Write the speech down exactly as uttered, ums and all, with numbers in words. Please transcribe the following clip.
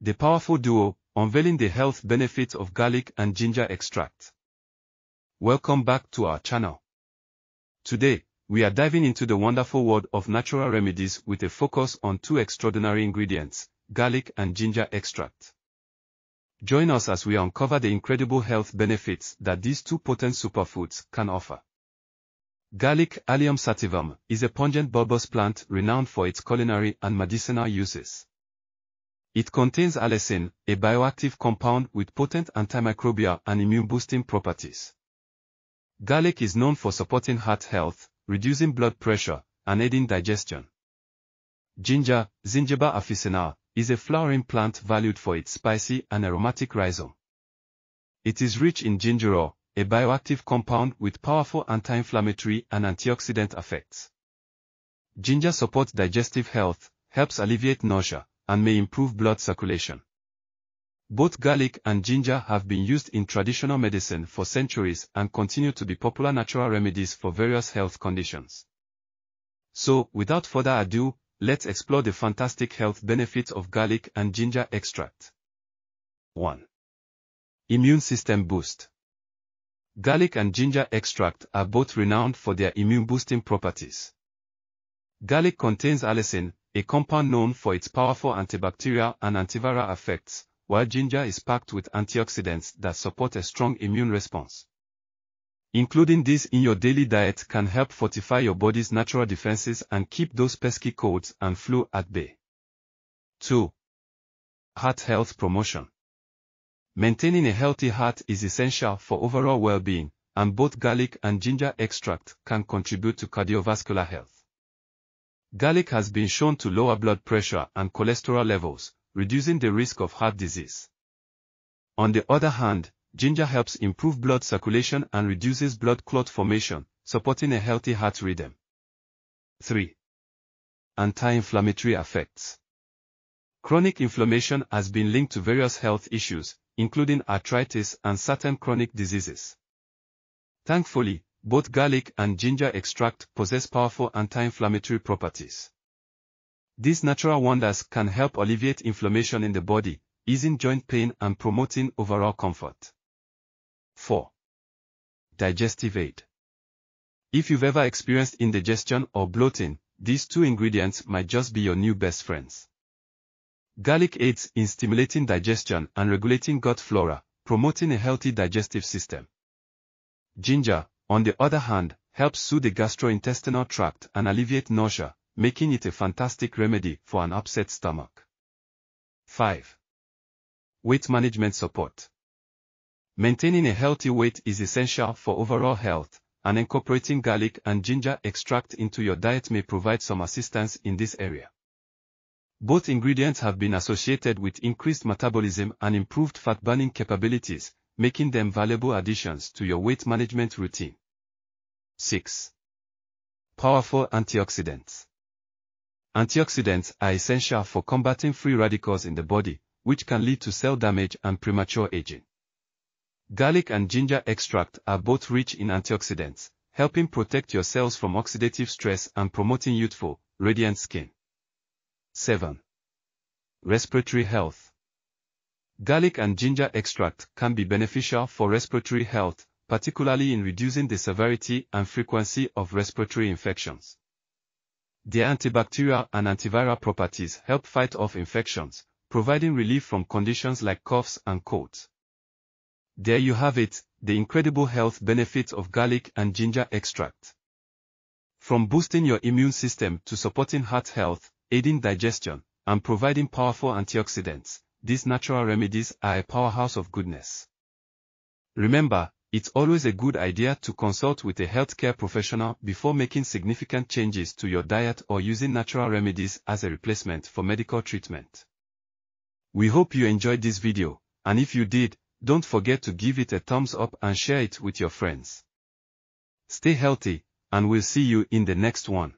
The powerful duo, unveiling the health benefits of garlic and ginger extract. Welcome back to our channel. Today, we are diving into the wonderful world of natural remedies with a focus on two extraordinary ingredients, garlic and ginger extract. Join us as we uncover the incredible health benefits that these two potent superfoods can offer. Garlic, Allium sativum, is a pungent bulbous plant renowned for its culinary and medicinal uses. It contains allicin, a bioactive compound with potent antimicrobial and immune-boosting properties. Garlic is known for supporting heart health, reducing blood pressure, and aiding digestion. Ginger, Zingiber officinale, is a flowering plant valued for its spicy and aromatic rhizome. It is rich in gingerol, a bioactive compound with powerful anti-inflammatory and antioxidant effects. Ginger supports digestive health, helps alleviate nausea, and may improve blood circulation. Both garlic and ginger have been used in traditional medicine for centuries and continue to be popular natural remedies for various health conditions. So, without further ado, let's explore the fantastic health benefits of garlic and ginger extract. one. Immune system boost. Garlic and ginger extract are both renowned for their immune-boosting properties. Garlic contains allicin, a compound known for its powerful antibacterial and antiviral effects, while ginger is packed with antioxidants that support a strong immune response. Including these in your daily diet can help fortify your body's natural defenses and keep those pesky colds and flu at bay. two. Heart health promotion. Maintaining a healthy heart is essential for overall well-being, and both garlic and ginger extract can contribute to cardiovascular health. Garlic has been shown to lower blood pressure and cholesterol levels, reducing the risk of heart disease. On the other hand, ginger helps improve blood circulation and reduces blood clot formation, supporting a healthy heart rhythm. three. Anti-inflammatory effects. Chronic inflammation has been linked to various health issues, including arthritis and certain chronic diseases. Thankfully, both garlic and ginger extract possess powerful anti-inflammatory properties. These natural wonders can help alleviate inflammation in the body, easing joint pain and promoting overall comfort. four. Digestive aid. If you've ever experienced indigestion or bloating, these two ingredients might just be your new best friends. Garlic aids in stimulating digestion and regulating gut flora, promoting a healthy digestive system. Ginger, on the other hand, helps soothe the gastrointestinal tract and alleviate nausea, making it a fantastic remedy for an upset stomach. five. Weight management support. Maintaining a healthy weight is essential for overall health, and incorporating garlic and ginger extract into your diet may provide some assistance in this area. Both ingredients have been associated with increased metabolism and improved fat-burning capabilities, making them valuable additions to your weight management routine. six. Powerful antioxidants. Antioxidants are essential for combating free radicals in the body, which can lead to cell damage and premature aging. Garlic and ginger extract are both rich in antioxidants, helping protect your cells from oxidative stress and promoting youthful, radiant skin. seven. Respiratory health. Garlic and ginger extract can be beneficial for respiratory health, particularly in reducing the severity and frequency of respiratory infections. Their antibacterial and antiviral properties help fight off infections, providing relief from conditions like coughs and colds. There you have it, the incredible health benefits of garlic and ginger extract. From boosting your immune system to supporting heart health, aiding digestion, and providing powerful antioxidants, these natural remedies are a powerhouse of goodness. Remember, it's always a good idea to consult with a healthcare professional before making significant changes to your diet or using natural remedies as a replacement for medical treatment. We hope you enjoyed this video, and if you did, don't forget to give it a thumbs up and share it with your friends. Stay healthy, and we'll see you in the next one.